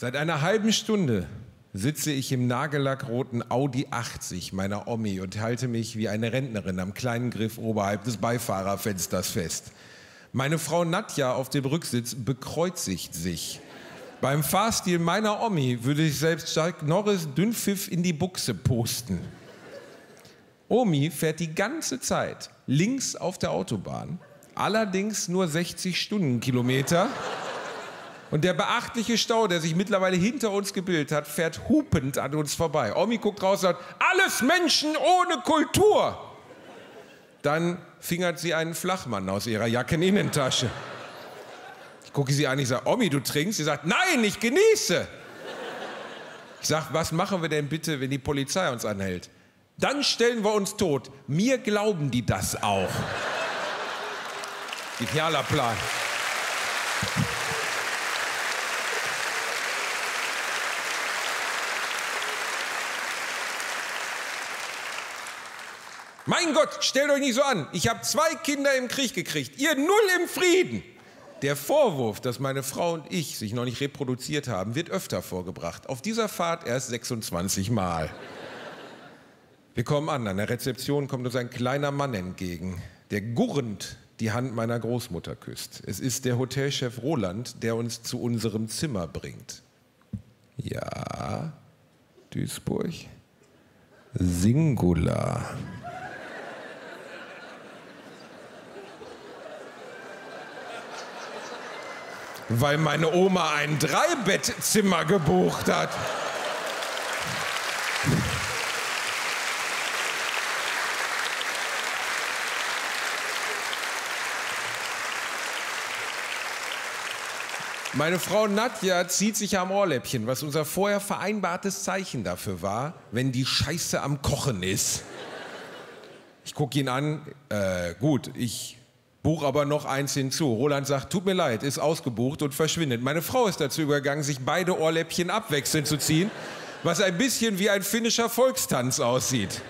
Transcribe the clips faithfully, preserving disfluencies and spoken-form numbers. Seit einer halben Stunde sitze ich im nagellackroten Audi achtzig meiner Omi und halte mich wie eine Rentnerin am kleinen Griff oberhalb des Beifahrerfensters fest. Meine Frau Nadja auf dem Rücksitz bekreuzigt sich. Beim Fahrstil meiner Omi würde ich selbst Chuck Norris Dünnpfiff in die Buchse posten. Omi fährt die ganze Zeit links auf der Autobahn, allerdings nur sechzig Stundenkilometer. Und der beachtliche Stau, der sich mittlerweile hinter uns gebildet hat, fährt hupend an uns vorbei. Omi guckt raus und sagt, alles Menschen ohne Kultur. Dann fingert sie einen Flachmann aus ihrer Jackeninnentasche. Ich gucke sie an, ich sage, Omi, du trinkst? Sie sagt, nein, ich genieße. Ich sage, was machen wir denn bitte, wenn die Polizei uns anhält? Dann stellen wir uns tot. Mir glauben die das auch. Genialer Plan. Mein Gott, stellt euch nicht so an. Ich habe zwei Kinder im Krieg gekriegt, ihr null im Frieden. Der Vorwurf, dass meine Frau und ich sich noch nicht reproduziert haben, wird öfter vorgebracht. Auf dieser Fahrt erst sechsundzwanzig Mal. Wir kommen an. An der Rezeption kommt uns ein kleiner Mann entgegen, der gurrend die Hand meiner Großmutter küsst. Es ist der Hotelchef Roland, der uns zu unserem Zimmer bringt. Ja, Duisburg, Singular. Weil meine Oma ein Dreibettzimmer gebucht hat. Meine Frau Nadja zieht sich am Ohrläppchen, was unser vorher vereinbartes Zeichen dafür war, wenn die Scheiße am Kochen ist. Ich gucke ihn an, äh, gut, ich... buch aber noch eins hinzu. Roland sagt, tut mir leid, ist ausgebucht und verschwindet. Meine Frau ist dazu übergegangen, sich beide Ohrläppchen abwechselnd zu ziehen, was ein bisschen wie ein finnischer Volkstanz aussieht.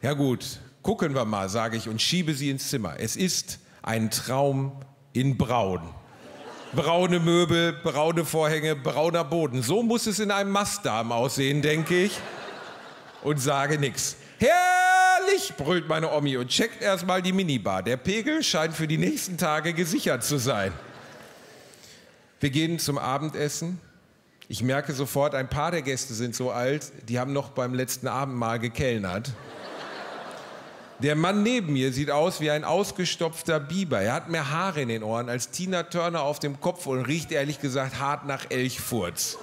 Ja gut, gucken wir mal, sage ich und schiebe sie ins Zimmer. Es ist ein Traum in Braun. Braune Möbel, braune Vorhänge, brauner Boden. So muss es in einem Mastdarm aussehen, denke ich. Und sage nichts. Herrlich, brüllt meine Omi und checkt erstmal die Minibar. Der Pegel scheint für die nächsten Tage gesichert zu sein. Wir gehen zum Abendessen. Ich merke sofort, ein paar der Gäste sind so alt, die haben noch beim letzten Abendmahl gekellnert. Der Mann neben mir sieht aus wie ein ausgestopfter Biber. Er hat mehr Haare in den Ohren als Tina Turner auf dem Kopf und riecht ehrlich gesagt hart nach Elchfurz.